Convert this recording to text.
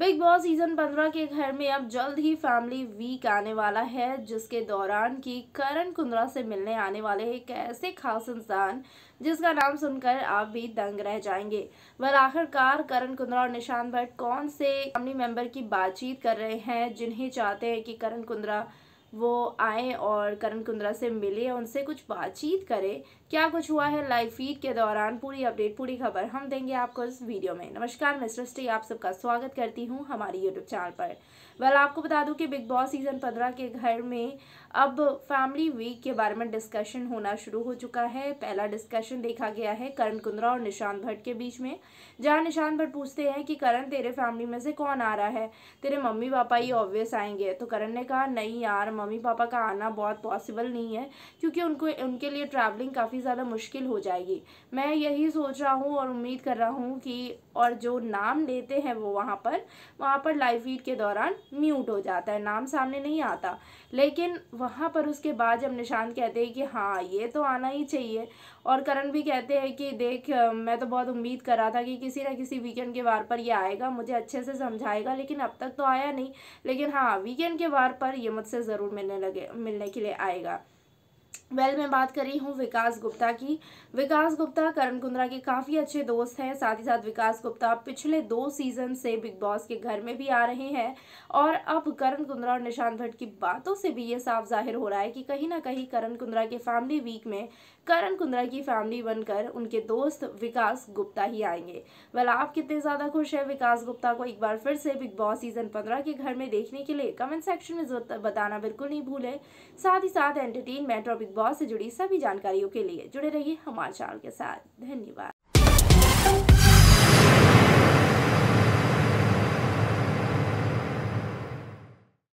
Big boss season 15 के घर में अब जल्द ही फैमिली वीक आने वाला है, जिसके दौरान कि करण कुंद्रा से मिलने आने वाले एक ऐसे खास इंसान जिसका नाम सुनकर आप भी दंग रह जाएंगे। वह आखिरकार करण कुंद्रा और निशांत भट्ट कौन से फैमिली मेंबर की बातचीत कर रहे हैं, जिन्हें चाहते हैं कि करण कुंद्रा वो आए और करण कुंद्रा से मिले, उनसे कुछ बातचीत करें। क्या कुछ हुआ है लाइव फीड के दौरान, पूरी अपडेट पूरी खबर हम देंगे आपको इस वीडियो में। नमस्कार, मैं सृष्टि आप सबका स्वागत करती हूं हमारी यूट्यूब चैनल पर। वेल, आपको बता दूं कि बिग बॉस सीज़न 15 के घर में अब फैमिली वीक के बारे में डिस्कशन होना शुरू हो चुका है। पहला डिस्कशन देखा गया है करण कुंद्रा और निशांत भट्ट के बीच में, जहाँ निशांत भट्ट पूछते हैं कि करण तेरे फैमिली में से कौन आ रहा है, तेरे मम्मी पापा ही ऑब्वियस आएंगे। तो करण ने कहा नहीं यार, मम्मी पापा का आना बहुत पॉसिबल नहीं है, क्योंकि उनके लिए ट्रैवलिंग काफ़ी ज़्यादा मुश्किल हो जाएगी। मैं यही सोच रहा हूँ और उम्मीद कर रहा हूँ कि और जो नाम लेते हैं वो वहाँ पर लाइव फीड के दौरान म्यूट हो जाता है, नाम सामने नहीं आता। लेकिन वहाँ पर उसके बाद जब निशांत कहते हैं कि हाँ ये तो आना ही चाहिए, और करण भी कहते हैं कि देख मैं तो बहुत उम्मीद कर रहा था कि किसी ना किसी वीकेंड के वार पर यह आएगा, मुझे अच्छे से समझाएगा, लेकिन अब तक तो आया नहीं, लेकिन हाँ वीकेंड के वार पर यह मुझसे ज़रूर मिलने के लिए आएगा। वेल, मैं बात कर रही हूँ विकास गुप्ता की। विकास गुप्ता करण कुंद्रा के काफ़ी अच्छे दोस्त हैं, साथ ही साथ विकास गुप्ता पिछले 2 सीज़न से बिग बॉस के घर में भी आ रहे हैं, और अब करण कुंद्रा और निशांत भट्ट की बातों से भी ये साफ जाहिर हो रहा है कि कहीं ना कहीं करण कुंद्रा के फैमिली वीक में करण कुंद्रा की फैमिली बनकर उनके दोस्त विकास गुप्ता ही आएंगे। वेल, आप कितने ज़्यादा खुश हैं विकास गुप्ता को एक बार फिर से बिग बॉस सीज़न 15 के घर में देखने के लिए? कमेंट सेक्शन में बताना बिल्कुल नहीं भूलें। साथ ही साथ एंटरटेनमेंट और बिग बॉस से जुड़ी सभी जानकारियों के लिए जुड़े रहिए हमारे चैनल के साथ। धन्यवाद।